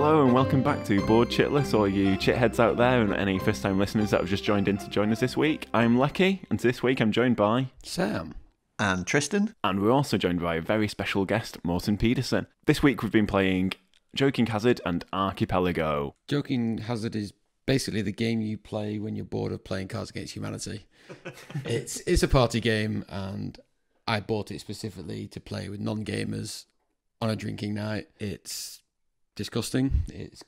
Hello and welcome back to BoardChitless, or you chitheads out there and any first time listeners that have just joined in to join us this week. I'm Leki, and this week I'm joined by Sam and Tristan. And we're also joined by a very special guest, Morten Pedersen. This week we've been playing Joking Hazard and Archipelago. Joking Hazard is basically the game you play when you're bored of playing Cards Against Humanity. It's a party game, and I bought it specifically to play with non-gamers on a drinking night. It's disgusting, it's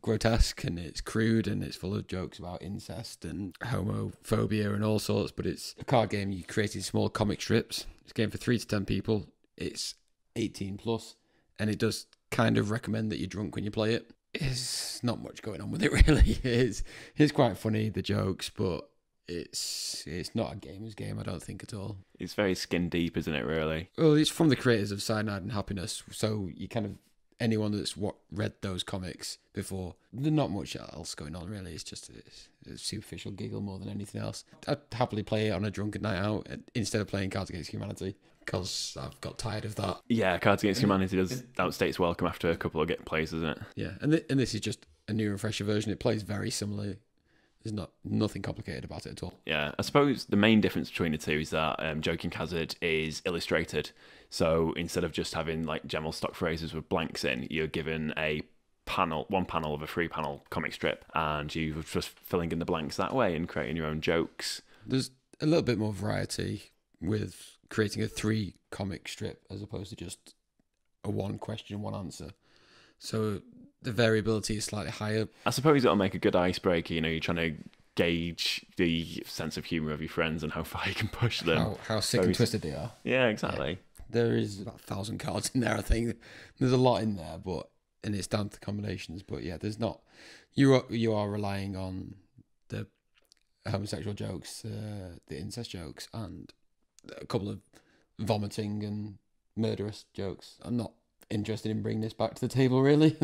grotesque, and it's crude, and it's full of jokes about incest and homophobia and all sorts, but it's a card game you create in small comic strips. It's a game for 3 to 10 people. It's 18 plus, and it does kind of recommend that you're drunk when you play it. There's not much going on with it, really. It's quite funny, the jokes, but it's not a gamer's game, I don't think, at all. It's very skin deep, isn't it, really? Well, it's from the creators of Cyanide and Happiness, so you kind of, anyone that's read those comics before, there's not much else going on, really. It's just a superficial giggle more than anything else. I'd happily play it on a drunken night out instead of playing Cards Against Humanity, because I've got tired of that. Yeah, Cards Against Humanity does outstay its welcome after a couple of get plays, isn't it? Yeah, and this is just a new and fresher version. It plays very similarly. There's nothing complicated about it at all. Yeah, I suppose the main difference between the two is that Joking Hazard is illustrated. So instead of just having like general stock phrases with blanks in, you're given a panel, one panel of a 3-panel comic strip, and you're just filling in the blanks that way and creating your own jokes. There's a little bit more variety with creating a 3-comic strip as opposed to just a 1 question, 1 answer. So the variability is slightly higher. I suppose it'll make a good icebreaker. You know, you're trying to gauge the sense of humour of your friends and how far you can push them. How sick and twisted they are. Yeah, exactly. Yeah. There is about 1,000 cards in there, I think. There's a lot in there, and it's down to combinations. But yeah, there's not. You are relying on the homosexual jokes, the incest jokes, and a couple of vomiting and murderous jokes. I'm not interested in bringing this back to the table, really.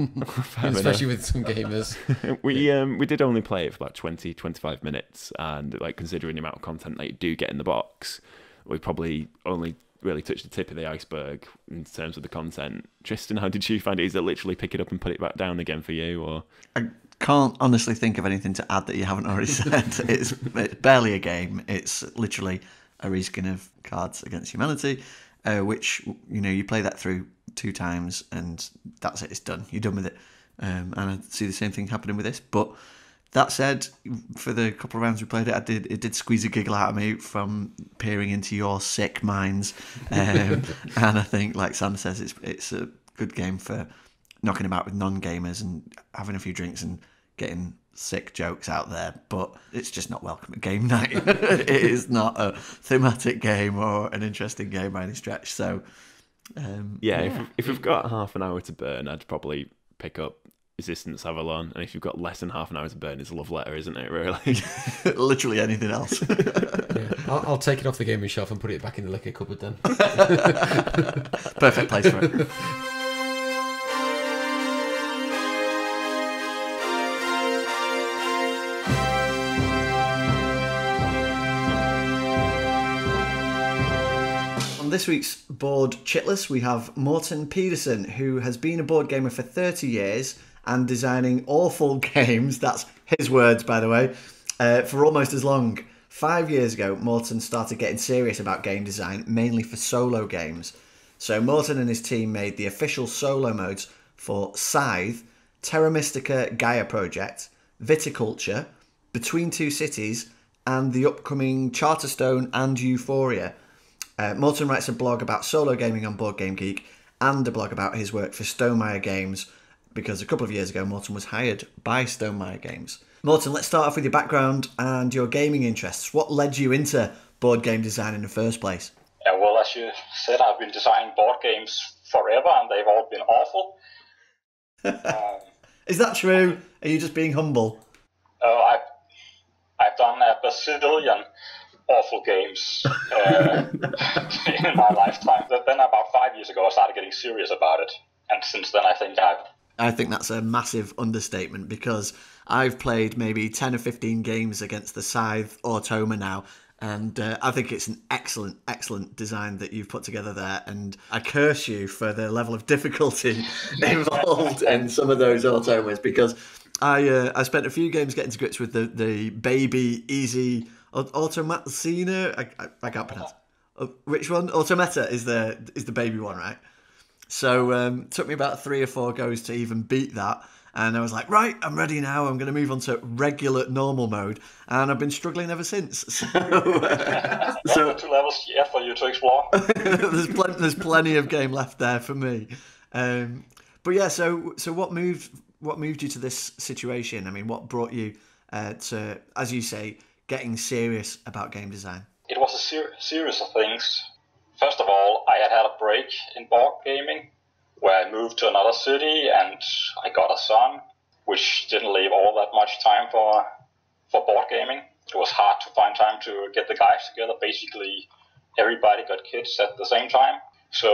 Especially with some gamers. We did only play it for about 20-25 minutes, and like, considering the amount of content that you do get in the box, we probably only really touched the tip of the iceberg in terms of the content. Tristan, how did you find it? Is it literally pick it up and put it back down again for you, or? I can't honestly think of anything to add that you haven't already said. It's barely a game. It's literally a reskin of Cards Against Humanity, which, you know, you play that through 2 times and that's it, it's done, you're done with it. And I see the same thing happening with this. But that said, for the couple of rounds we played it, it did squeeze a giggle out of me from peering into your sick minds. And I think, like Sam says, it's a good game for knocking about with non-gamers and having a few drinks and getting sick jokes out there, but it's just not welcome at game night. It is not a thematic game or an interesting game by any stretch. So yeah. If we've got half an hour to burn, I'd probably pick up Resistance Avalon, and if you've got less than half an hour to burn, it's a love letter, isn't it, really? Literally anything else. Yeah. I'll take it off the gaming shelf and put it back in the liquor cupboard then. Perfect place for it. This week's Board Chitless, we have Morten Pedersen, who has been a board gamer for 30 years and designing awful games, that's his words, by the way, for almost as long. 5 years ago, Morten started getting serious about game design, mainly for solo games. So Morten and his team made the official solo modes for Scythe, Terra Mystica Gaia Project, Viticulture, Between Two Cities, and the upcoming Charterstone and Euphoria. Morten writes a blog about solo gaming on Board Game Geek and a blog about his work for Stonemaier Games, because a couple of years ago Morten was hired by Stonemaier Games. Morten, let's start off with your background and your gaming interests. What led you into board game design in the first place? Yeah, well, as you said, I've been designing board games forever and they've all been awful. Is that true? Are you just being humble? Oh, I've done a bazillion awful games in my lifetime. But then about 5 years ago, I started getting serious about it. And since then, I think that's a massive understatement, because I've played maybe 10 or 15 games against the Scythe Automa now, And I think it's an excellent, excellent design that you've put together there. And I curse you for the level of difficulty involved in some of those automas, because I spent a few games getting to grips with the baby easy automatzina. I can't pronounce which one. Automata is the baby one, right? So it took me about 3 or 4 goes to even beat that. And I was like, right, I'm ready now. I'm going to move on to regular normal mode. And I've been struggling ever since. So, so 2 levels, yeah, for you to explore. There's plenty of game left there for me. But yeah, so what moved you to this situation? I mean, what brought you to, as you say, getting serious about game design? It was a series of things. First of all, I had a break in board gaming, where I moved to another city and I got a son, which didn't leave all that much time for board gaming. It was hard to find time to get the guys together. Basically, everybody got kids at the same time. So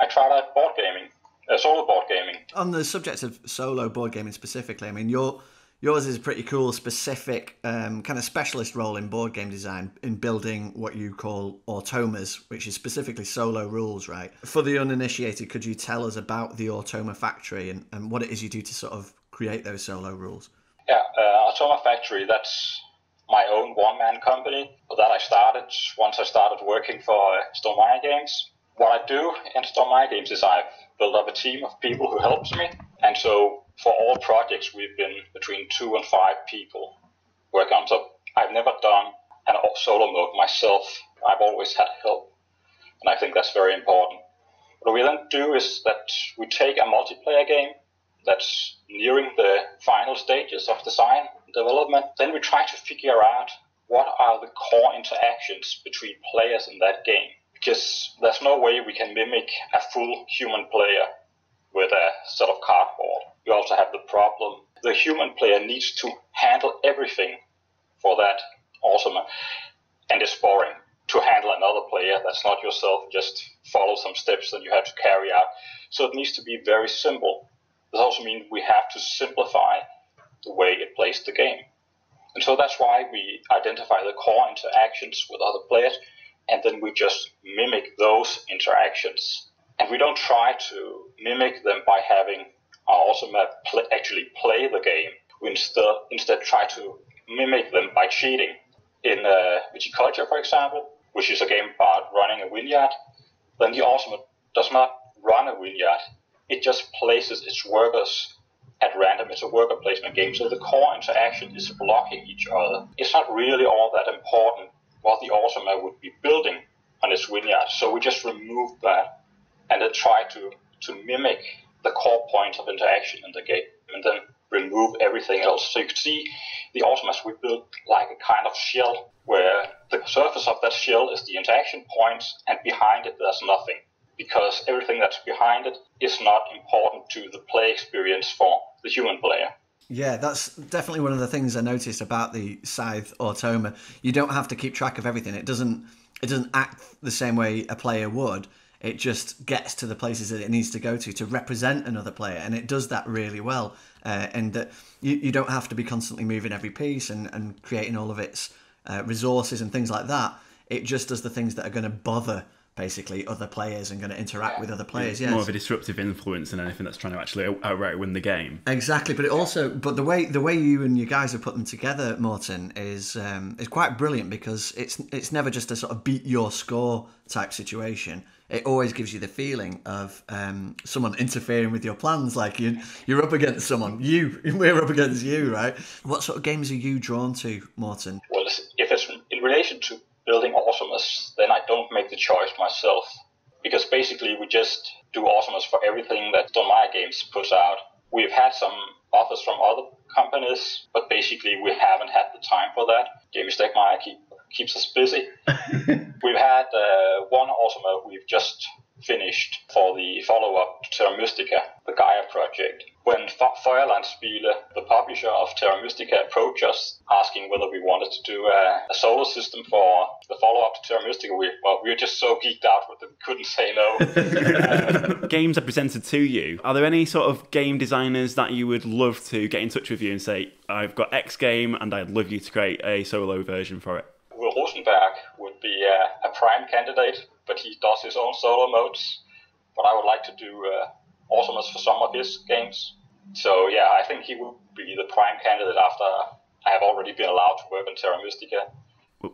I tried out board gaming, solo board gaming. On the subject of solo board gaming specifically, I mean, yours is a pretty cool, specific kind of specialist role in board game design in building what you call automas, which is specifically solo rules, right? For the uninitiated, could you tell us about the Automa Factory and what it is you do to sort of create those solo rules? Yeah, Automa Factory, that's my own one-man company that I started once I started working for Stonemaier Games. What I do in Stonemaier Games is I build up a team of people who helps me, and so for all projects, we've been between 2 and 5 people working on. So I've never done an solo mode myself. I've always had help, and I think that's very important. What we then do is that we take a multiplayer game that's nearing the final stages of design and development. Then we try to figure out what are the core interactions between players in that game, because there's no way we can mimic a full human player with a set of cardboard. You also have the problem the human player needs to handle everything for that automa, and it's boring to handle another player that's not yourself. Just follow some steps that you have to carry out. So it needs to be very simple. This also means we have to simplify the way it plays the game, and so that's why we identify the core interactions with other players, and then we just mimic those interactions. And we don't try to mimic them by having our automa actually play the game. We instead try to mimic them by cheating. In Viticulture, for example, which is a game about running a vineyard, then the automa does not run a vineyard. It just places its workers at random. It's a worker placement game, so the core interaction is blocking each other. It's not really all that important what the automa would be building on its vineyard, so we just remove that and then try to mimic the core points of interaction in the game, and then remove everything else. So you can see the automas we build like a kind of shell, where the surface of that shell is the interaction points, and behind it there's nothing, because everything that's behind it is not important to the play experience for the human player. Yeah, that's definitely one of the things I noticed about the Scythe automa. You don't have to keep track of everything. It doesn't act the same way a player would. It just gets to the places that it needs to go to represent another player, and it does that really well. And that you don't have to be constantly moving every piece and creating all of its resources and things like that. It just does the things that are going to bother basically other players and going to interact with other players. Yes. More of a disruptive influence than anything that's trying to actually outright win the game. Exactly, but it also, but the way you and your guys have put them together, Morten, is quite brilliant, because it's never just a sort of beat your score type situation. It always gives you the feeling of someone interfering with your plans, like you're up against someone. We're up against you, right? What sort of games are you drawn to, Morten? Well, if it's in relation to building automas, then I don't make the choice myself, because basically we just do automas for everything that Stonemaier Games puts out. We've had some offers from other companies, but basically we haven't had the time for that. Jamie Stegmaier keeps us busy. We've had one automa we've just finished for the follow-up to Terra Mystica, the Gaia Project. When Feuerland Spiele, the publisher of Terra Mystica, approached us asking whether we wanted to do a solar system for the follow-up to Terra Mystica, we were just so geeked out with it, we couldn't say no. Games are presented to you. Are there any sort of game designers that you would love to get in touch with you and say, I've got X game and I'd love you to create a solo version for it? Well, Rosenberg would be a prime candidate, but he does his own solo modes. But I would like to do Automas for some of his games. So yeah, I think he would be the prime candidate after I have already been allowed to work on Terra Mystica.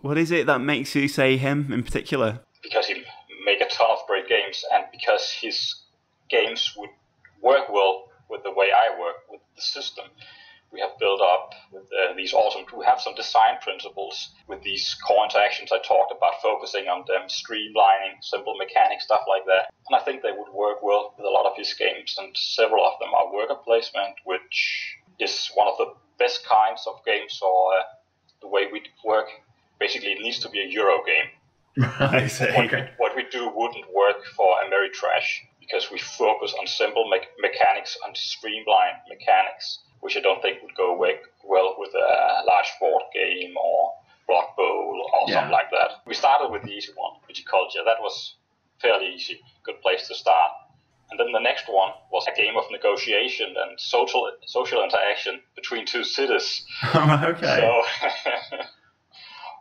What is it that makes you say him in particular? Because he make a ton of great games, and because his games would work well with the way I work with the system we have built up with these awesome who have some design principles with these core interactions I talked about, focusing on them, streamlining, simple mechanics, stuff like that. And I think they would work well with a lot of his games, and several of them are worker placement, which is one of the best kinds of games, or the way we work. Basically, it needs to be a Euro game. I see. What we do wouldn't work for Ameritrash, because we focus on simple mechanics, on streamlined mechanics, which I don't think would go well with a large board game or Block Bowl or something like that. We started with the easy one, Viticulture. That was fairly easy, good place to start. And then the next one was a game of negotiation and social interaction between two cities. Okay. So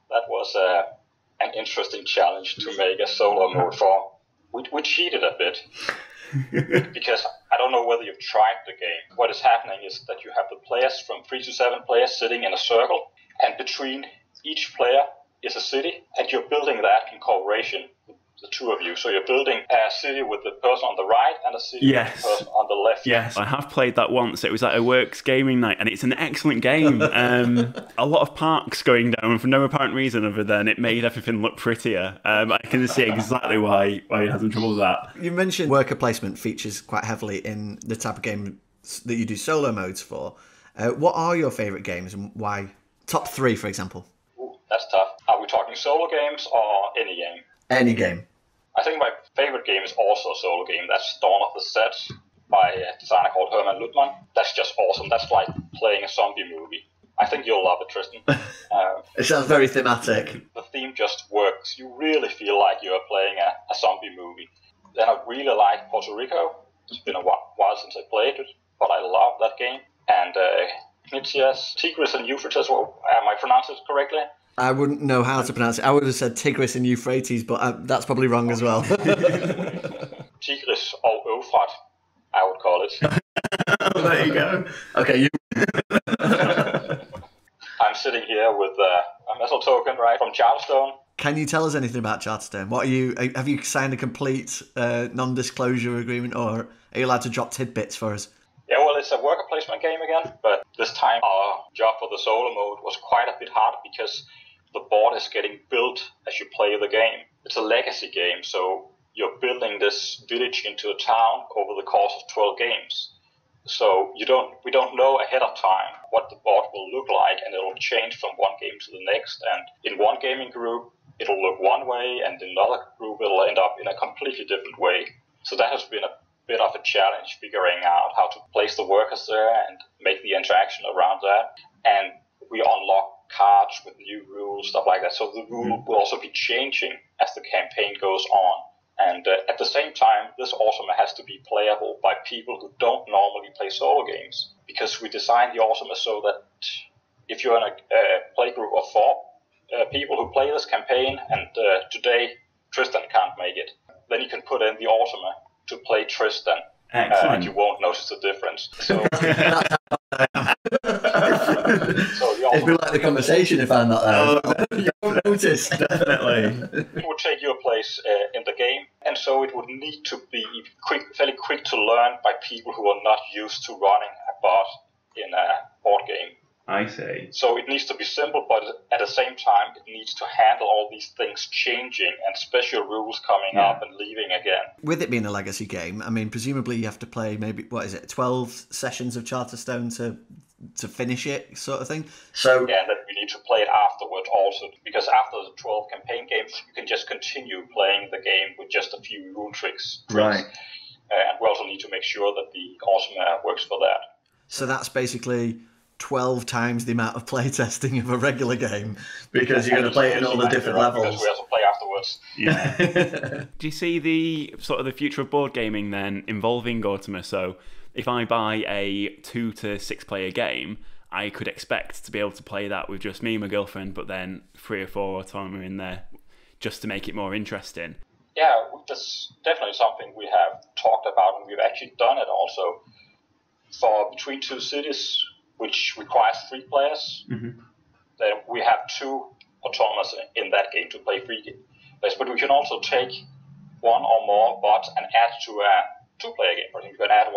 that was an interesting challenge to make a solo mode for. We cheated a bit. Because I don't know whether you've tried the game. What is happening is that you have the players from 3 to 7 players sitting in a circle, and between each player is a city, and you're building that in cooperation with the two of you. So you're building a city with the person on the right and a city with the person on the left. Yes, I have played that once. It was at a works gaming night, and it's an excellent game. A lot of parks going down for no apparent reason other than it made everything look prettier. I can see exactly why he has some trouble with that. You mentioned worker placement features quite heavily in the type of game that you do solo modes for. What are your favourite games and why? Top 3, for example. Ooh, that's tough. Are we talking solo games or any game? Any game. I think my favorite game is also a solo game. That's Dawn of the Set by a designer called Herman Lutman. That's just awesome. That's like playing a zombie movie. I think you'll love it, Tristan. It sounds very thematic. The theme just works. You really feel like you're playing a zombie movie. Then I really like Puerto Rico. It's been a while since I played it, but I love that game. And Tigris and Euphrates, well, am I pronouncing it correctly? I wouldn't know how to pronounce it. I would have said Tigris and Euphrates, but that's probably wrong as well. Tigris or Euphrat, I would call it. Oh, there you go. Okay, you. I'm sitting here with a metal token, right, from Charterstone. Can you tell us anything about Charterstone? What are you? Have you signed a complete non-disclosure agreement, or are you allowed to drop tidbits for us? Yeah, well, it's a worker placement game again, but this time our job for the solo mode was quite a bit harder because the board is getting built as you play the game. It's a legacy game, so you're building this village into a town over the course of 12 games. So we don't know ahead of time what the board will look like, and it'll change from one game to the next. And in one gaming group, it'll look one way, and in another group, it'll end up in a completely different way. So that has been a bit of a challenge, figuring out how to place the workers there and make the interaction around that. And we unlock cards with new rules, stuff like that. So the rule will also be changing as the campaign goes on. And at the same time, this Automa has to be playable by people who don't normally play solo games, because we designed the Automa so that if you're in a play group of 4 people who play this campaign, and today Tristan can't make it, then you can put in the Automa to play Tristan, and you won't notice the difference. So, it'd be like the conversation if I'm not there. You won't notice, definitely. It would take your place in the game, and so it would need to be fairly quick to learn by people who are not used to running a bot in a board game. I see. So it needs to be simple, but at the same time, it needs to handle all these things changing and special rules coming up and leaving again. With it being a legacy game, I mean, presumably you have to play maybe, what is it, 12 sessions of Charterstone to finish it, sort of thing? So yeah, and then we need to play it afterwards also, because after the 12 campaign games, you can just continue playing the game with just a few rule tricks. Right. And we also need to make sure that the Automa works for that. So that's basically 12 times the amount of playtesting of a regular game, because you're going to play it in all the different levels. We also play afterwards. Yeah. Do you see the sort of the future of board gaming then involving Automa? So if I buy a 2 to 6 player game, I could expect to be able to play that with just me and my girlfriend, but then 3 or 4 Automa in there just to make it more interesting. Yeah, that's definitely something we have talked about, and we've actually done it also for Between Two Cities, which requires 3 players. Mm-hmm. Then we have 2 Automas in that game to play 3 games. But we can also take 1 or more bots and add to a 2-player game. I think you can add 1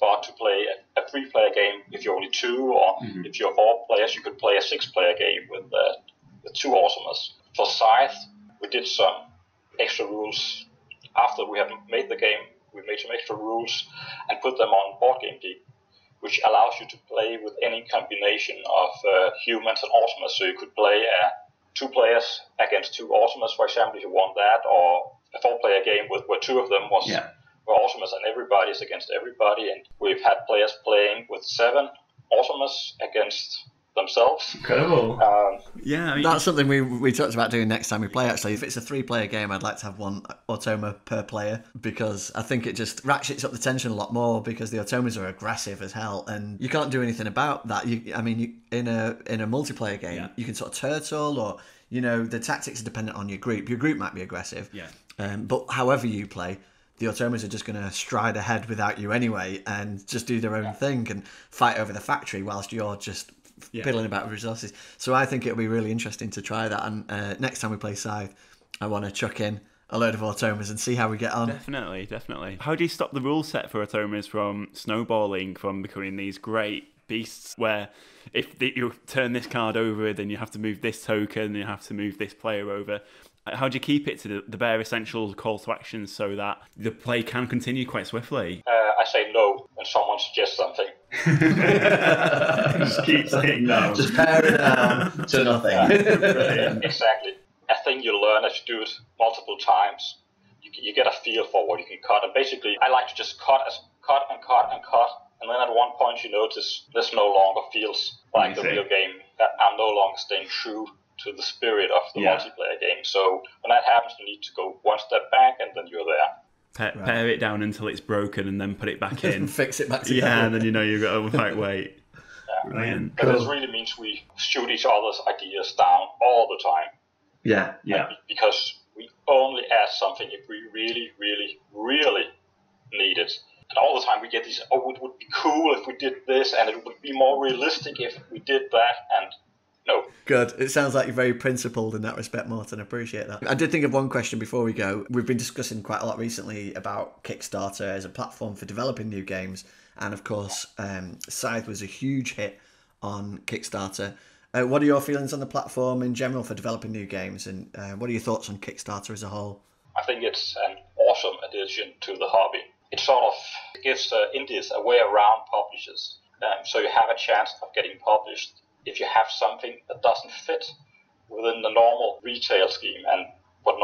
bot to play a 3-player game if you're only 2, or mm-hmm. if you're 4 players, you could play a 6-player game with the 2 Automas. For Scythe, we did some extra rules. After we have made the game, we made some extra rules and put them on Board Game Geek, which allows you to play with any combination of humans and Automas. So you could play 2 players against 2 Automas, for example, if you want that, or a 4-player game with, where 2 of them were Automas and everybody's against everybody. And we've had players playing with 7 Automas against themselves. Cool. Yeah, I mean, that's something we talked about doing next time we play, actually. If it's a 3-player game, I'd like to have 1 Automa per player, because I think it just ratchets up the tension a lot more, because the Automas are aggressive as hell and you can't do anything about that. In a multiplayer game, you can sort of turtle, or the tactics are dependent on your group. Your group might be aggressive, but however you play, the Automas are just going to stride ahead without you anyway and just do their own thing and fight over the factory whilst you're just piddling about with resources. So I think it'll be really interesting to try that, and next time we play Scythe, I want to chuck in a load of Automas and see how we get on. Definitely. How do you stop the rule set for Automas from snowballing, from becoming these great beasts where if you turn this card over, then you have to move this token, you have to move this player over? How do you keep it to the bare essential call to action so that the play can continue quite swiftly? I say no when someone suggests something. Just keep saying no. Just pare it down to nothing. Yeah, exactly. I think you learn as you do it multiple times. You get a feel for what you can cut. And basically, I like to just cut. And then at one point, you notice this no longer feels like the real game. That I'm no longer staying true to the spirit of the multiplayer game. So when that happens, you need to go 1 step back, and then you're there. Pare it down until it's broken, and then put it back in. Fix it back together. Yeah, and then you've got to wait. Brilliant. But this really means we shoot each other's ideas down all the time. Because we only add something if we really, really, really need it. And all the time we get these, oh, it would be cool if we did this, and it would be more realistic if we did that, and no. Good. It sounds like you're very principled in that respect, Morten. I appreciate that. I did think of one question before we go. We've been discussing quite a lot recently about Kickstarter as a platform for developing new games. And of course, Scythe was a huge hit on Kickstarter. What are your feelings on the platform in general for developing new games? And what are your thoughts on Kickstarter as a whole? I think it's an awesome addition to the hobby. It sort of gives indies a way around publishers. So you have a chance of getting published if you have something that doesn't fit within the normal retail scheme and what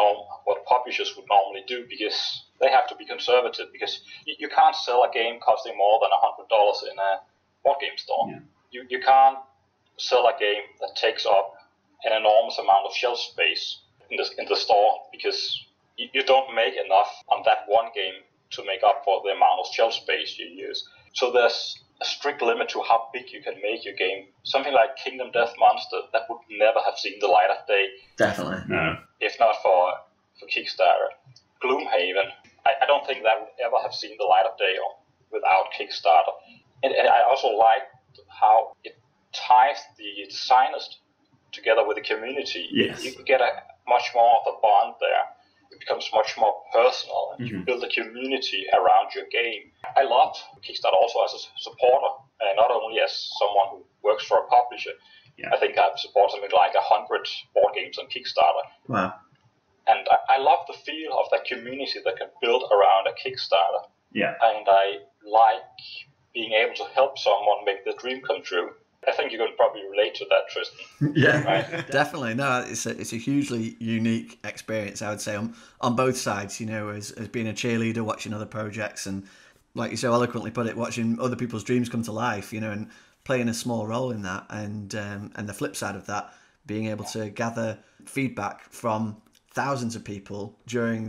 publishers would normally do, because they have to be conservative, because you can't sell a game costing more than $100 in a board game store. Yeah. You can't sell a game that takes up an enormous amount of shelf space in the store, because you don't make enough on that one game to make up for the amount of shelf space you use. So there's a strict limit to how big you can make your game. Something like Kingdom Death Monster, that would never have seen the light of day. Definitely, no. If not for Kickstarter. Gloomhaven, I don't think that would ever have seen the light of day without Kickstarter. And I also like how it ties the designers together with the community. Yes. You get much more of a bond there. It becomes much more personal, and you build a community around your game. I loved Kickstarter also as a supporter, and not only as someone who works for a publisher. Yeah. I think I've supported something like 100 board games on Kickstarter. Wow. And I love the feel of that community that can build around a Kickstarter. Yeah. And I like being able to help someone make their dream come true. I think you can probably relate to that, Tristan. Yeah, right? Definitely. No, it's a hugely unique experience, I would say, on both sides, as being a cheerleader, watching other projects, and like you so eloquently put it, watching other people's dreams come to life, and playing a small role in that. And the flip side of that, being able to gather feedback from thousands of people during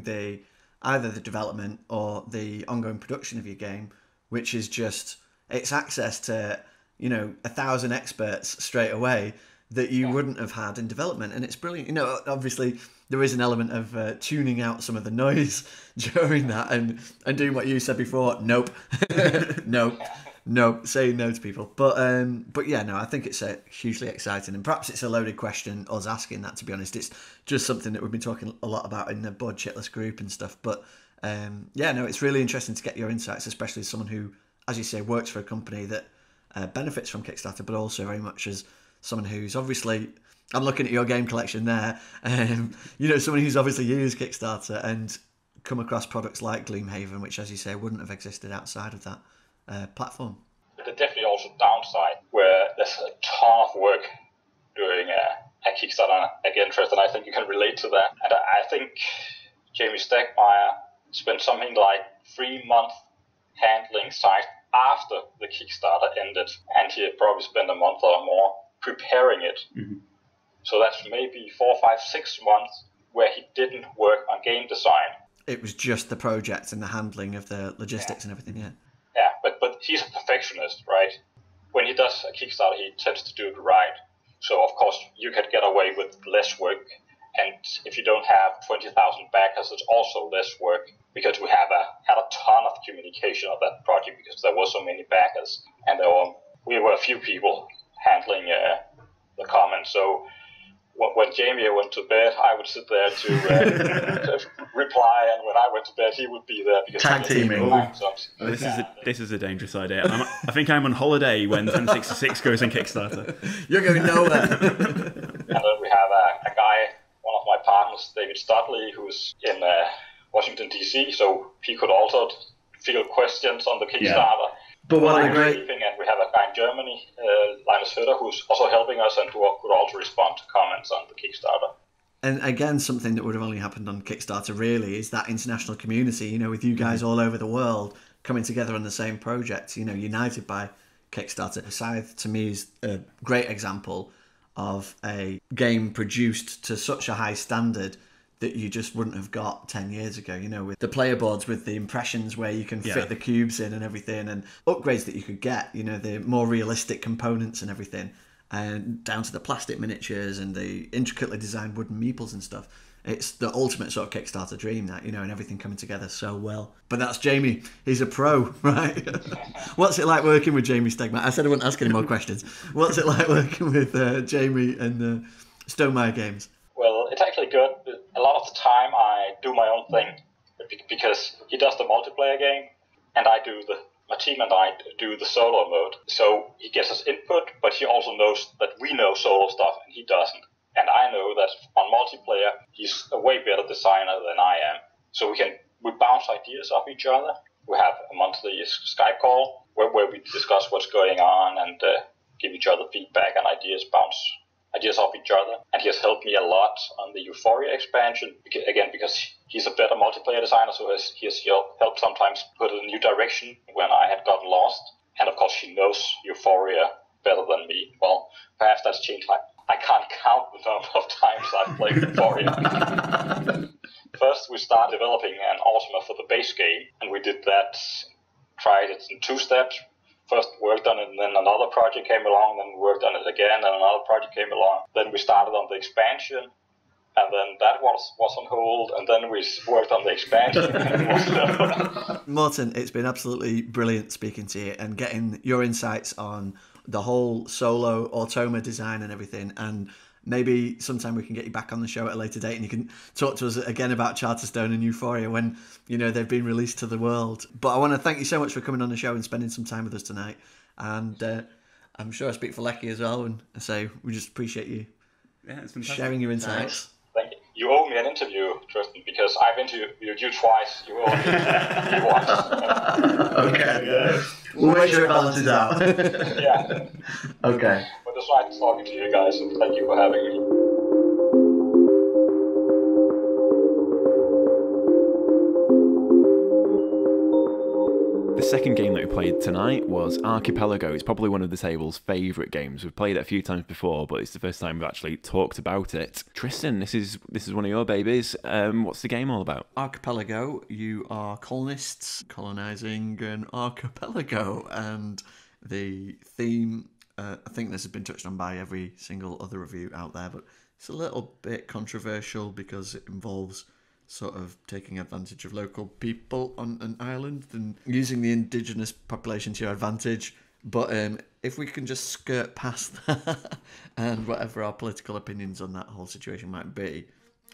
either the development or the ongoing production of your game, which is just, it's access to you know, 1,000 experts straight away that you wouldn't have had in development. And it's brilliant. You know, obviously there is an element of tuning out some of the noise during that and doing what you said before. Nope. nope. Saying no to people. But yeah, no, I think it's hugely exciting. And perhaps it's a loaded question, us asking that, to be honest. It's just something that we've been talking a lot about in the Board Chitless group and stuff. But yeah, no, it's really interesting to get your insights, especially as someone who, as you say, works for a company that benefits from Kickstarter, but also very much as someone who's obviously, I'm looking at your game collection there, you know, someone who's obviously used Kickstarter and come across products like Gloomhaven, which, as you say, wouldn't have existed outside of that platform. But there's definitely also downside where there's a ton of work doing a Kickstarter again, Tristan, and I think you can relate to that. And I think Jamie Stegmaier spent something like 3 months handling Scythe after the Kickstarter ended, and he had probably spent a month or more preparing it. Mm-hmm. So that's maybe 4, 5, 6 months where he didn't work on game design. It was just the project and the handling of the logistics and everything, Yeah, but he's a perfectionist, right? When he does a Kickstarter, he tends to do it right. So, of course, you can get away with less work. And if you don't have 20,000 backers, it's also less work, because we have had a ton of communication of that project because there were so many backers. And we were a few people handling the comments. So when Jamie went to bed, I would sit there to reply, and when I went to bed, he would be there. Because tag teaming. This is a dangerous idea. I think I'm on holiday when 1066 goes on Kickstarter. You're going nowhere. And then we have a guy, one of my partners, David Studley, who's in Washington, D.C., so he could also field questions on the Kickstarter. Yeah. But what I'm great... And we have a guy in Germany, Linus Herter, who's also helping us and who could also respond to comments on the Kickstarter. And again, something that would have only happened on Kickstarter, really, is that international community, you know, with you guys all over the world coming together on the same project, you know, united by Kickstarter. Scythe, to me, is a great example of a game produced to such a high standard that you just wouldn't have got 10 years ago, you know, with the player boards, with the impressions where you can fit the cubes in and everything, and upgrades that you could get, you know, the more realistic components and everything, and down to the plastic miniatures and the intricately designed wooden meeples and stuff. It's the ultimate sort of Kickstarter dream, that, you know, and everything coming together so well. But that's Jamie. He's a pro, right? What's it like working with Jamie Stegmaier? I said I wouldn't ask any more questions. What's it like working with Jamie and Stonemaier Games? Well, it's actually good. A lot of the time I do my own thing because he does the multiplayer game and my team and I do the solo mode. So he gets us input, but he also knows that we know solo stuff and he doesn't. And I know that on multiplayer, he's a way better designer than I am. So we bounce ideas off each other. We have a monthly Skype call where we discuss what's going on and give each other feedback and bounce ideas off each other, and he has helped me a lot on the Euphoria expansion, again, because he's a better multiplayer designer, so he has helped sometimes put a new direction when I had gotten lost, and of course he knows Euphoria better than me. Well, perhaps that's changed. I can't count the number of times I've played Euphoria. First we started developing an Automa for the base game, and we did that, tried it in 2 steps. First worked on it, and then another project came along, then worked on it again, and another project came along. Then we started on the expansion, and then that was on hold, and then we worked on the expansion. Morten, it's been absolutely brilliant speaking to you and getting your insights on the whole solo Automa design and everything, and maybe sometime we can get you back on the show at a later date and you can talk to us again about Charterstone and Euphoria when, you know, they've been released to the world. But I want to thank you so much for coming on the show and spending some time with us tonight. And I'm sure I speak for Leki as well, and I say we just appreciate you sharing your insights. Thank you. You owe me an interview, Tristan, because I've interviewed you twice. You owe me once. Okay. Yeah. We'll make sure it balances out. Yeah. Okay. But it's nice talking to you guys, and thank you for having me. The second game that we played tonight was Archipelago. It's probably one of the table's favourite games. We've played it a few times before, but it's the first time we've actually talked about it. Tristan, this is one of your babies. What's the game all about? Archipelago, you are colonists colonising an archipelago, and the theme I think this has been touched on by every single other review out there, but it's a little bit controversial because it involves sort of taking advantage of local people on an island and using the indigenous population to your advantage. But if we can just skirt past that and whatever our political opinions on that whole situation might be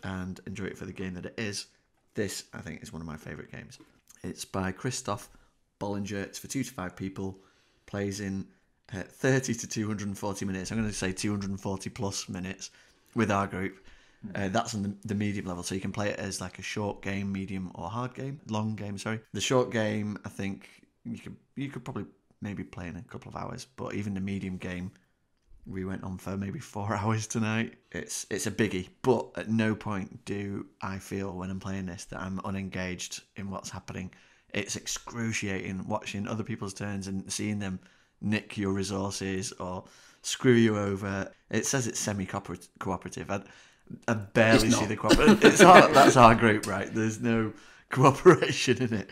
and enjoy it for the game that it is, this, I think, is one of my favourite games. It's by Christophe Boelinger. It's for 2 to 5 people, plays in 30 to 240 minutes. I'm going to say 240 plus minutes with our group. That's on the medium level, so you can play it as like a short game, medium or hard game, long game, sorry. The short game, I think you could probably maybe play in a couple of hours, but even the medium game, we went on for maybe 4 hours tonight. It's a biggie, but at no point do I feel when I'm playing this that I'm unengaged in what's happening. It's excruciating watching other people's turns and seeing them nick your resources or screw you over. It says it's semi-cooperative. I barely see the cooperation. That's our group, right? There's no cooperation in it.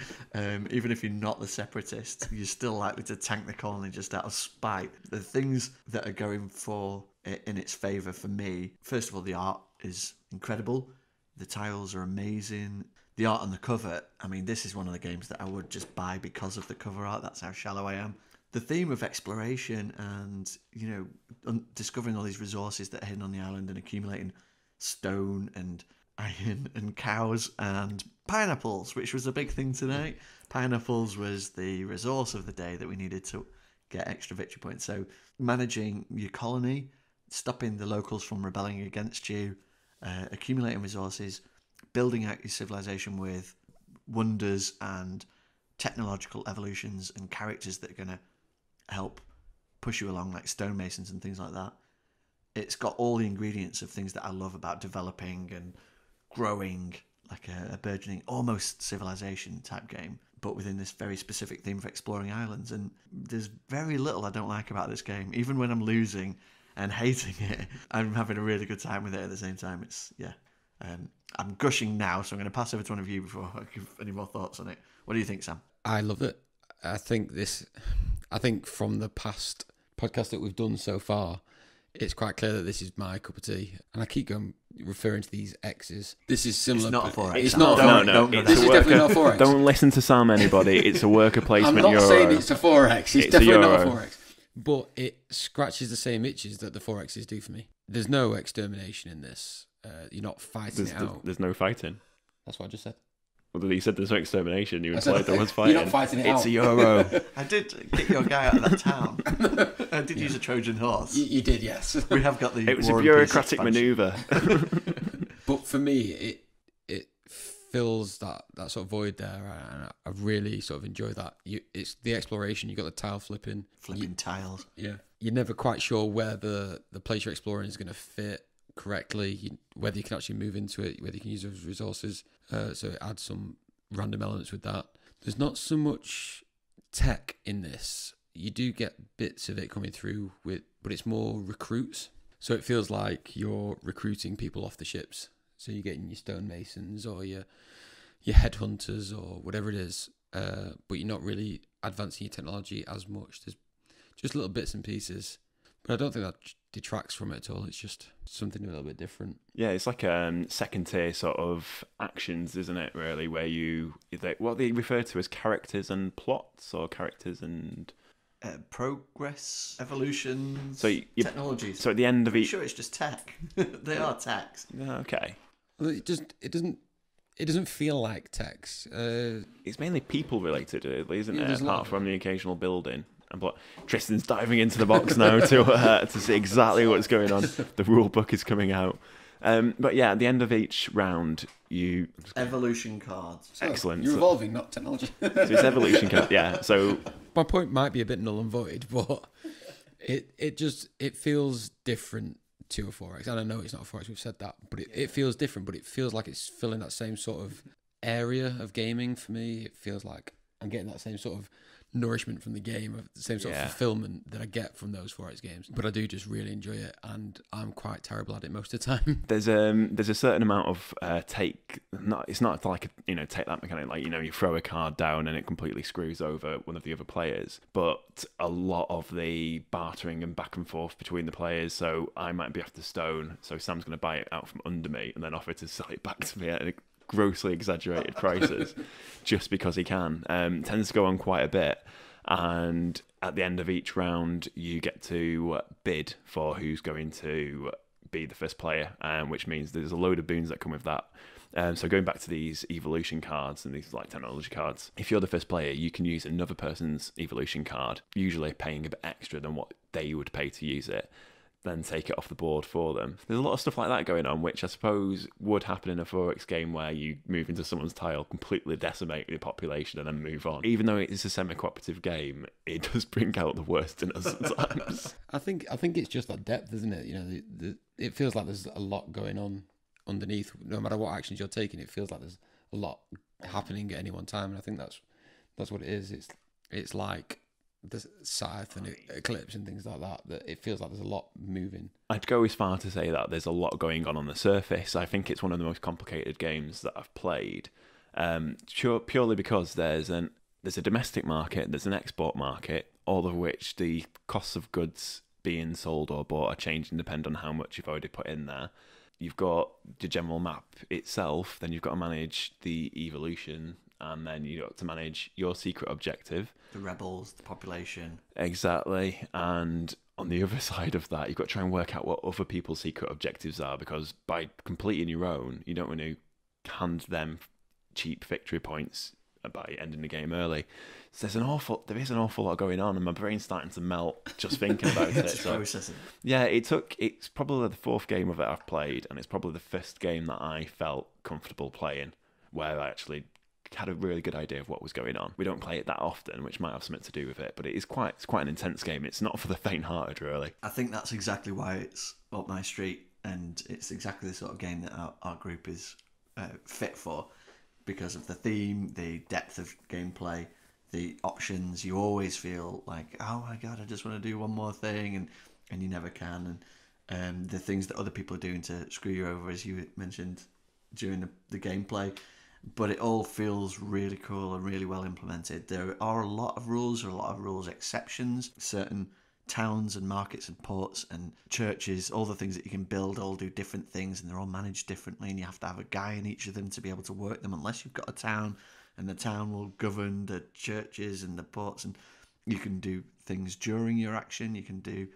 Even if you're not the separatist, you're still likely to tank the colony just out of spite. The things that are going for it in its favour for me, first of all, the art is incredible. The tiles are amazing. The art on the cover, I mean, this is one of the games that I would just buy because of the cover art. That's how shallow I am. The theme of exploration and, you know, discovering all these resources that are hidden on the island and accumulating stone and iron and cows and pineapples, which was a big thing tonight. Pineapples was the resource of the day that we needed to get extra victory points. So managing your colony, stopping the locals from rebelling against you, accumulating resources, building out your civilization with wonders and technological evolutions and characters that are going to help push you along, like stonemasons and things like that. It's got all the ingredients of things that I love about developing and growing, like a burgeoning, almost civilization type game, but within this very specific theme of exploring islands. And there's very little I don't like about this game. Even when I'm losing and hating it, I'm having a really good time with it at the same time. It's, yeah. I'm gushing now, so I'm going to pass over to one of you before I give any more thoughts on it. What do you think, Sam? I love it. I think from the past podcast that we've done so far, it's quite clear that this is my cup of tea, and I keep going referring to these X's. This is similar. It's not for X. It's not. No. This is definitely not 4X. Don't listen to Sam. Anybody, it's a worker placement. I'm not saying it's a 4X. It's definitely not a 4X. But it scratches the same itches that the 4X's do for me. There's no extermination in this. You're not fighting it out. There's no fighting. That's what I just said. Well, you said there's no extermination. You implied there was fighting. You're not fighting it out. It's a euro. I did get your guy out of that town. I did use a Trojan horse. You did, yes. We have got the. It was a bureaucratic manoeuvre. But for me, it fills that sort of void there, and I really sort of enjoy that. It's the exploration. You got the tile flipping tiles. Yeah, you're never quite sure where the place you're exploring is going to fit correctly, whether you can actually move into it, whether you can use those resources, so it adds some random elements with that. There's not so much tech in this. You do get bits of it coming through with, but it's more recruits, so it feels like you're recruiting people off the ships. So you're getting your stonemasons or your headhunters or whatever it is, but you're not really advancing your technology as much. There's just little bits and pieces, but I don't think that detracts from it at all. It's just something a little bit different. Yeah, it's like second tier sort of actions, isn't it, really, where what they refer to as characters and plots, or characters and progress, evolution, so technologies. So at the end of each, sure, it's just tech. They are techs. Okay. Well, it doesn't feel like techs. It's mainly people related, really, isn't it, apart from the occasional building. But Tristan's diving into the box now to see exactly what's going on. The rule book is coming out. But yeah, at the end of each round, you... Evolution cards. Excellent. You're evolving, not technology. So it's evolution cards, yeah. So my point might be a bit null and void, but it feels different to a 4X. And I know it's not a 4X, we've said that, but it feels different, but it feels like it's filling that same sort of area of gaming for me. It feels like I'm getting that same sort of nourishment from the game, of the same sort of fulfillment that I get from those 4X games. But I do just really enjoy it, and I'm quite terrible at it most of the time. There's a certain amount of take that mechanic, like, you know, you throw a card down and it completely screws over one of the other players, but a lot of the bartering and back and forth between the players. So I might be after stone, so Sam's going to buy it out from under me and then offer to sell it back to me at a grossly exaggerated prices just because he can. Tends to go on quite a bit, and at the end of each round you get to bid for who's going to be the first player, which means there's a load of boons that come with that. So going back to these evolution cards and these like technology cards, if you're the first player, you can use another person's evolution card, usually paying a bit extra than what they would pay to use it, then take it off the board for them. There's a lot of stuff like that going on, which I suppose would happen in a 4X game where you move into someone's tile, completely decimate the population and then move on. Even though it's a semi-cooperative game, it does bring out the worst in us sometimes. I think it's just that depth, isn't it? You know, it feels like there's a lot going on underneath. No matter what actions you're taking, it feels like there's a lot happening at any one time, and I think that's what it is. It's like the Scythe and Eclipse and things like that, that it feels like there's a lot moving. I'd go as far to say that there's a lot going on the surface. I think it's one of the most complicated games that I've played, purely because there's a domestic market, there's an export market, all of which the costs of goods being sold or bought are changing depending on how much you've already put in there. You've got the general map itself, then you've got to manage the evolution, and then you got to manage your secret objective, the rebels, the population. Exactly. And on the other side of that, you've got to try and work out what other people's secret objectives are, because by completing your own, you don't want to hand them cheap victory points by ending the game early. So there is an awful lot going on, and my brain's starting to melt just thinking about it. So, processing. Yeah, it's probably the 4th game of it I've played, and it's probably the 1st game that I felt comfortable playing where I actually had a really good idea of what was going on. We don't play it that often, which might have something to do with it, but it's quite an intense game. It's not for the faint-hearted, really. I think that's exactly why it's up my street, and it's exactly the sort of game that our group is fit for, because of the theme, the depth of gameplay, the options. You always feel like, oh my god, I just want to do one more thing, and you never can, and the things that other people are doing to screw you over, as you mentioned during the gameplay. But it all feels really cool and really well implemented. There are a lot of rules, exceptions. Certain towns and markets and ports and churches, all the things that you can build, all do different things, and they're all managed differently, and you have to have a guy in each of them to be able to work them, unless you've got a town, and the town will govern the churches and the ports. And you can do things during your action. You can do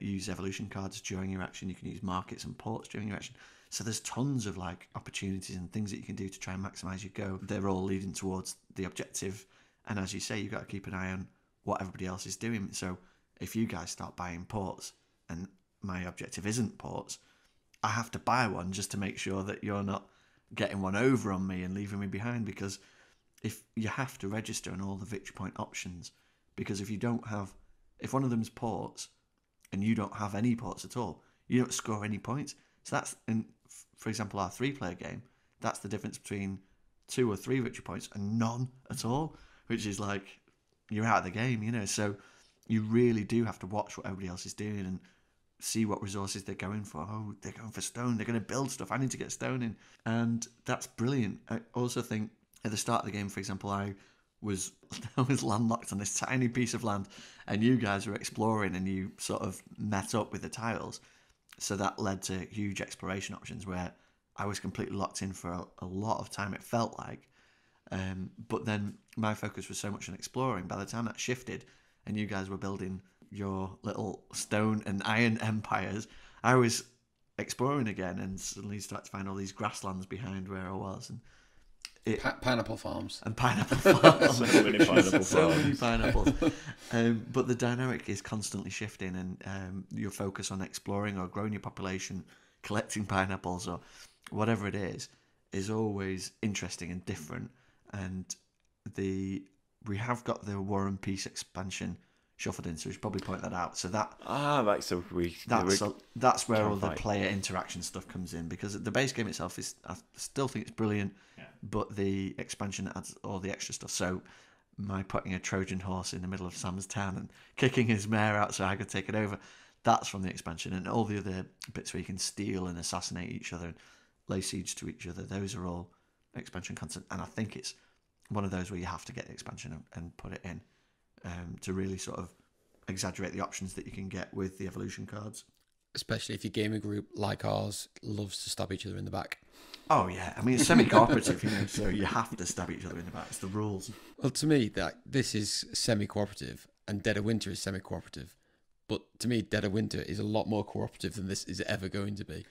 use evolution cards during your action. You can use markets and ports during your action. So there's tons of like opportunities and things that you can do to try and maximise your go. They're all leading towards the objective. And as you say, you've got to keep an eye on what everybody else is doing. So if you guys start buying ports and my objective isn't ports, I have to buy one just to make sure that you're not getting one over on me and leaving me behind, because if you have to register on all the victory point options, because if one of them's ports and you don't have any ports at all, you don't score any points. So that's, for example, our 3-player game, that's the difference between 2 or 3 victory points and none at all, which is like, you're out of the game, you know. So you really do have to watch what everybody else is doing and see what resources they're going for. Oh, they're going for stone, they're going to build stuff, I need to get stone in. And that's brilliant. I also think at the start of the game, for example, I was landlocked on this tiny piece of land, and you guys were exploring and you sort of met up with the tiles. So that led to huge exploration options where I was completely locked in for a lot of time, it felt like. But then my focus was so much on exploring. By the time that shifted and you guys were building your little stone and iron empires, I was exploring again, and suddenly start to find all these grasslands behind where I was. And pineapple farms. And pineapple farms. So many pineapple farms. So many pineapples. But the dynamic is constantly shifting, and your focus on exploring or growing your population, collecting pineapples or whatever it is always interesting and different. And we have got the War and Peace expansion shuffled in, so we should probably point that out. So that right, so that's where all the player interaction stuff comes in, because the base game itself is, I still think it's brilliant, but the expansion adds all the extra stuff. So my putting a Trojan horse in the middle of Sam's town and kicking his mare out so I could take it over, that's from the expansion. And all the other bits where you can steal and assassinate each other and lay siege to each other, those are all expansion content. And I think it's one of those where you have to get the expansion and put it in to really sort of exaggerate the options that you can get with the evolution cards. Especially if your gaming group, like ours, loves to stab each other in the back. Oh, yeah. I mean, it's semi-cooperative, you know, so you have to stab each other in the back. It's the rules. Well, to me, that this is semi-cooperative, and Dead of Winter is semi-cooperative. But to me, Dead of Winter is a lot more cooperative than this is ever going to be.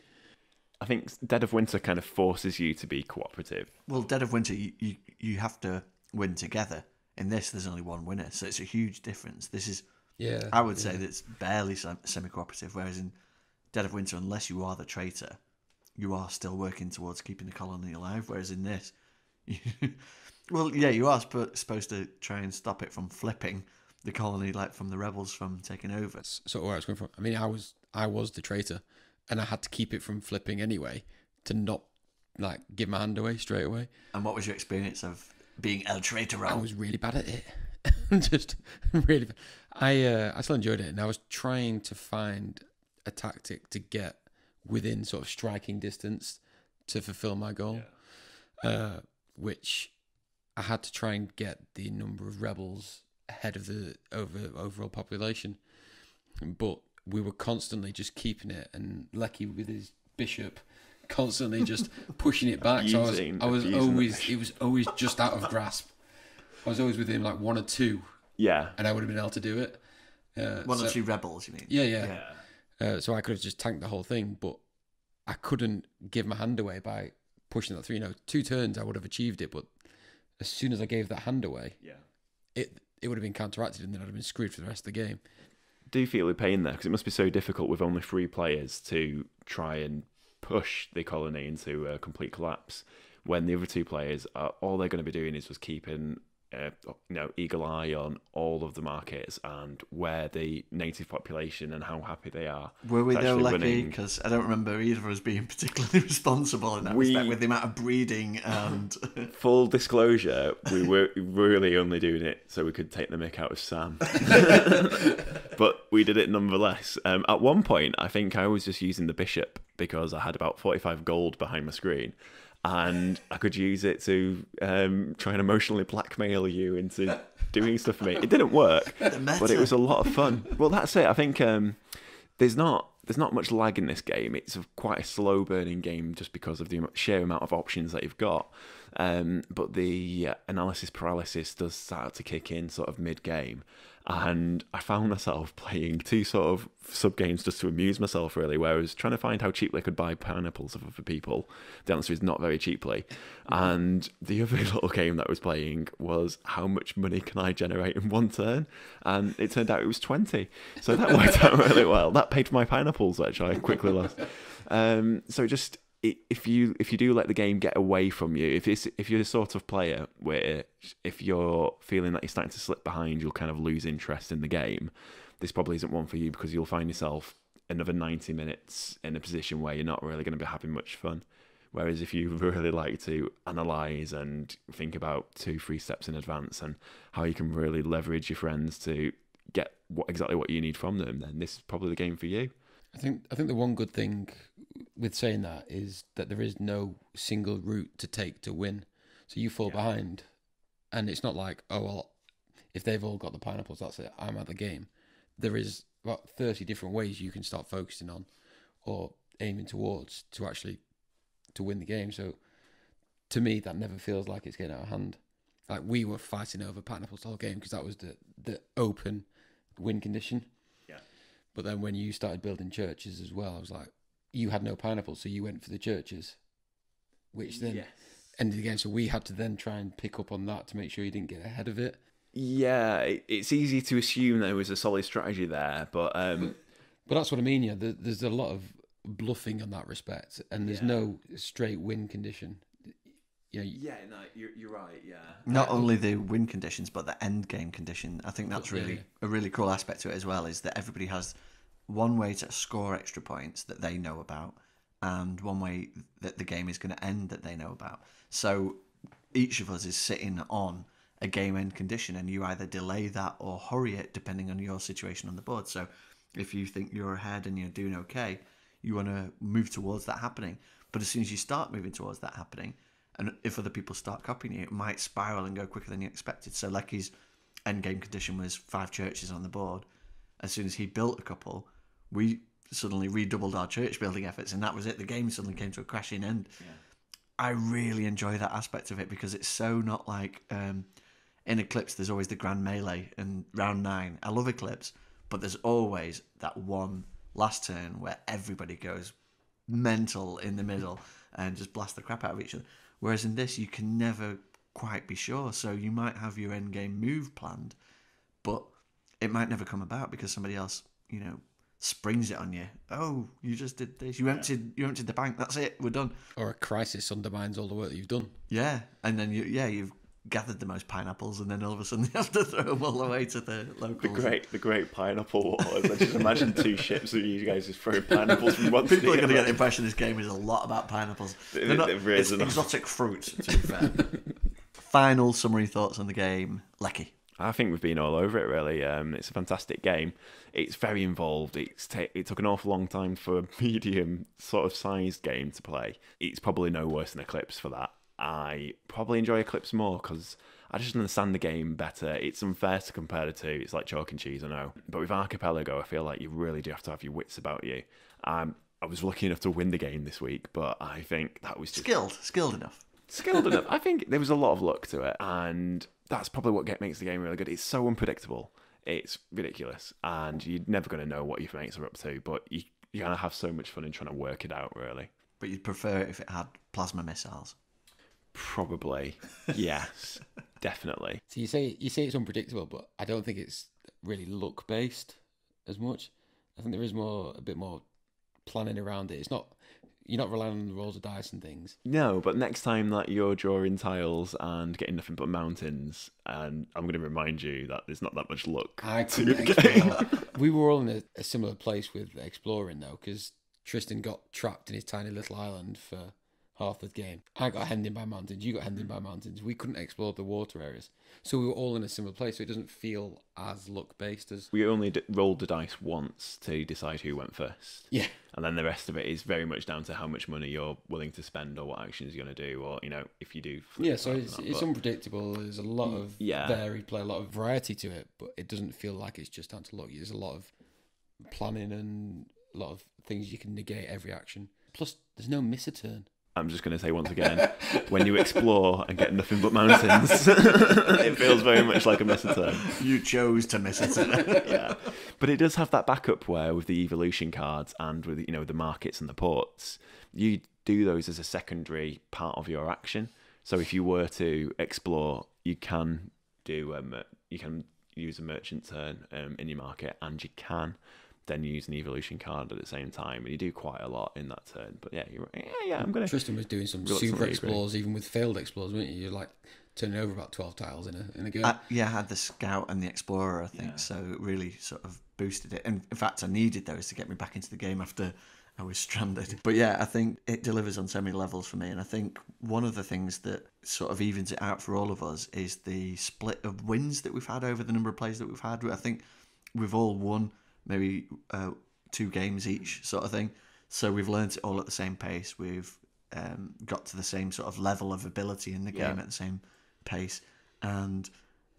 I think Dead of Winter kind of forces you to be cooperative. Well, Dead of Winter, you have to win together. In this, there's only one winner, so it's a huge difference. This is, yeah, I would say, that's barely semi-cooperative, whereas in Dead of Winter, unless you are the traitor, you are still working towards keeping the colony alive. Whereas in this, well, yeah, you are supposed to try and stop it from flipping the colony, like from the rebels from taking over. That's sort of where I was going from. I mean, I was the traitor, and I had to keep it from flipping anyway to not like give my hand away straight away. And what was your experience of being El Traitoral? I was really bad at it. Just really bad. I still enjoyed it, and I was trying to find a tactic to get within sort of striking distance to fulfill my goal, yeah. Which I had to try and get the number of rebels ahead of the overall population. But we were constantly just keeping it, and Leki with his bishop constantly just pushing it back. Abusing, so it was always just out of grasp. I was always within like one or two. Yeah, and I would have been able to do it. One or two rebels, you mean? Yeah, yeah. Yeah. So I could have just tanked the whole thing, but I couldn't give my hand away by pushing that through. You know, 2 turns I would have achieved it, but as soon as I gave that hand away, yeah, it would have been counteracted, and then I'd have been screwed for the rest of the game. I do feel your pain there, because it must be so difficult with only 3 players to try and push the colony into a complete collapse when the other 2 players are all they're going to be doing is just keeping eagle eye on all of the markets and where the native population and how happy they are. Were we though lucky? Because I don't remember either of us being particularly responsible in that respect with the amount of breeding and... Full disclosure, we were really only doing it so we could take the mick out of Sam. But we did it nonetheless. At one point, I think I was just using the bishop because I had about 45 gold behind my screen. And I could use it to try and emotionally blackmail you into doing stuff for me. It didn't work, but it was a lot of fun. Well, that's it. I think there's not much lag in this game. It's quite a slow-burning game just because of the sheer amount of options that you've got. But the analysis paralysis does start to kick in sort of mid-game. And I found myself playing 2 sort of sub-games just to amuse myself, really, where I was trying to find how cheaply I could buy pineapples of other people. The answer is not very cheaply. And the other little game that I was playing was how much money can I generate in 1 turn? And it turned out it was 20. So that worked out really well. That paid for my pineapples, which I quickly lost. So just... If you do let the game get away from you, if you're the sort of player where if you're feeling that you're starting to slip behind, you'll kind of lose interest in the game. This probably isn't one for you, because you'll find yourself another 90 minutes in a position where you're not really going to be having much fun. Whereas if you really like to analyse and think about 2-3 steps in advance and how you can really leverage your friends to get exactly what you need from them, then this is probably the game for you. I think the one good thing with saying that is that there is no single route to take to win. So you fall behind, and it's not like, oh, well, if they've all got the pineapples, that's it, I'm out the game. There is about 30 different ways you can start focusing on or aiming towards to actually to win the game. So to me, that never feels like it's getting out of hand. Like, we were fighting over pineapples the whole game because that was the open win condition. But then when you started building churches as well, I was like, you had no pineapples, so you went for the churches, which then ended the game. So we had to then try and pick up on that to make sure you didn't get ahead of it. Yeah, it's easy to assume there was a solid strategy there, but that's what I mean. Yeah, there's a lot of bluffing on that respect, and there's no straight win condition. Yeah, no, you're right. Yeah, not only the win conditions, but the end game condition. I think that's really a really cool aspect to it as well. Is that everybody has one way to score extra points that they know about, and one way that the game is going to end that they know about. So each of us is sitting on a game end condition, and you either delay that or hurry it depending on your situation on the board. So if you think you're ahead and you're doing okay, you want to move towards that happening. But as soon as you start moving towards that happening, and if other people start copying you, it might spiral and go quicker than you expected. So Leki's end game condition was 5 churches on the board. As soon as he built a couple, we suddenly redoubled our church building efforts, and that was it. The game suddenly came to a crashing end. Yeah. I really enjoy that aspect of it, because it's so not like in Eclipse there's always the grand melee and round 9. I love Eclipse, but there's always that one last turn where everybody goes mental in the middle and just blast the crap out of each other. Whereas in this, you can never quite be sure. So you might have your end game move planned, but it might never come about because somebody else, you know, springs it on you. Oh, you just did this. You emptied the bank. That's it. We're done. Or a crisis undermines all the work you've done. Yeah, and then you've gathered the most pineapples, and then all of a sudden you have to throw them all away to the locals. The great pineapple wars. I just imagine 2 ships with you guys just throwing pineapples from one. People are going to get the impression this game is a lot about pineapples. It's exotic fruit, to be fair. Final summary thoughts on the game, Leki. I think we've been all over it, really. It's a fantastic game. It's very involved. It took an awful long time for a medium sort of sized game to play. It's probably no worse than Eclipse for that. I probably enjoy Eclipse more because I just understand the game better. It's unfair to compare the two. It's like chalk and cheese, I know. But with Archipelago, I feel like you really do have to have your wits about you. I was lucky enough to win the game this week, but I think that was just... Skilled enough. I think there was a lot of luck to it, and that's probably what makes the game really good. It's so unpredictable. It's ridiculous, and you're never going to know what your mates are up to, but you're going to have so much fun in trying to work it out, really. But you'd prefer it if it had plasma missiles. Probably, yes, definitely. So you say it's unpredictable, but I don't think it's really luck based as much. I think there is a bit more planning around it. It's not, you're not relying on the rolls of dice and things. No, but next time that you're drawing tiles and getting nothing but mountains, and I'm going to remind you that there's not that much luck. We were all in a similar place with exploring though, because Tristan got trapped in his tiny little island for half the game. I got hemmed in by mountains, you got hemmed in by mountains. We couldn't explore the water areas. So we were all in a similar place, so it doesn't feel as luck-based as... We only rolled the dice once to decide who went first. Yeah. And then the rest of it is very much down to how much money you're willing to spend or what actions you're going to do, or, you know, if you do... Yeah, so it's unpredictable. There's a lot of varied play, a lot of variety to it, but it doesn't feel like it's just down to luck. There's a lot of planning and a lot of things you can negate every action. Plus, there's no miss a turn. I'm just going to say once again, when you explore and get nothing but mountains, it feels very much like a miss a turn. You chose to miss a turn. Yeah. But it does have that backup where with the evolution cards and with, you know, the markets and the ports, you do those as a secondary part of your action. So if you were to explore, you can do you can use a merchant turn in your market, and you can then you use an evolution card at the same time, and you do quite a lot in that turn. But yeah, you're right. Yeah, I'm gonna. Tristan was doing some super explores, even with failed explores, weren't you? You're like turning over about 12 tiles in a go. Yeah, I had the scout and the explorer, I think. Yeah. So it really sort of boosted it. And in fact, I needed those to get me back into the game after I was stranded. But yeah, I think it delivers on so many levels for me. And I think one of the things that sort of evens it out for all of us is the split of wins that we've had over the number of plays that we've had. I think we've all won maybe 2 games each, sort of thing. So we've learnt it all at the same pace. We've got to the same sort of level of ability in the game at the same pace. And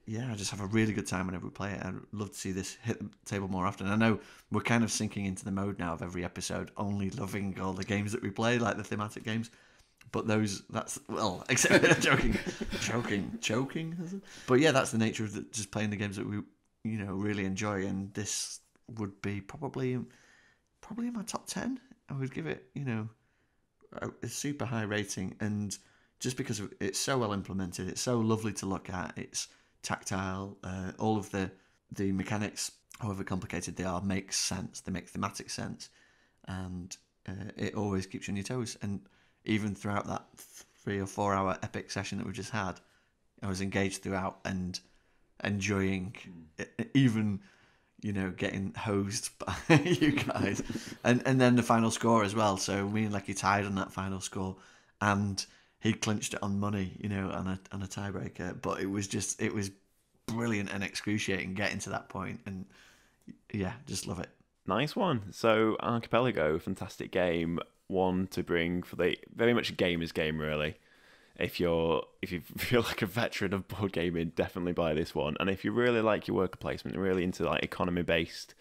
yeah, I just have a really good time whenever we play it. I'd love to see this hit the table more often. I know we're kind of sinking into the mode now of every episode, only loving all the games that we play, like the thematic games. But except joking. But yeah, that's the nature of just playing the games that we, you know, really enjoy. And this would be probably in my top 10. I would give it, you know, a super high rating, and just because it's so well implemented, it's so lovely to look at, it's tactile, all of the mechanics, however complicated they are, makes sense. They make thematic sense, and it always keeps you on your toes. And even throughout that 3 or 4 hour epic session that we just had, I was engaged throughout and enjoying it, even, you know, getting hosed by you guys. And then the final score as well. So me and Leki tied on that final score, and he'd clinched it on money, you know, and a tiebreaker. But it was just, it was brilliant and excruciating getting to that point, and yeah, just love it. Nice one. So Archipelago, fantastic game, one to bring for the very much a gamer's game really. If you're, if you feel like a veteran of board gaming, definitely buy this one. And if you really like your worker placement, really into like economy based,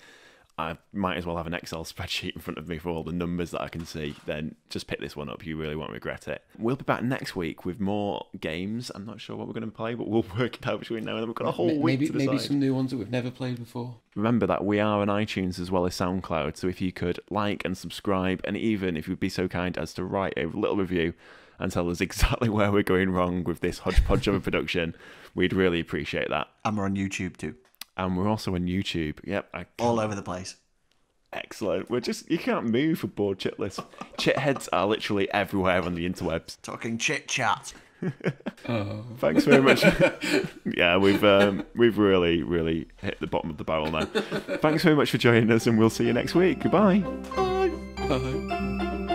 I might as well have an Excel spreadsheet in front of me for all the numbers that I can see, then just pick this one up. You really won't regret it. We'll be back next week with more games. I'm not sure what we're going to play, but we'll work it out between now and then. We've got a whole week to decide. Maybe some new ones that we've never played before. Remember that we are on iTunes as well as SoundCloud, so if you could like and subscribe, and even if you'd be so kind as to write a little review and tell us exactly where we're going wrong with this hodgepodge of a production, we'd really appreciate that. And we're on YouTube too. And we're also on YouTube. Yep. All over the place. Excellent. We're just, you can't move for board chitless. Chitheads are literally everywhere on the interwebs. Talking chit chat. Oh. Thanks very much. Yeah, we've really, really hit the bottom of the barrel now. Thanks very much for joining us, and we'll see you next week. Goodbye. Bye. Bye.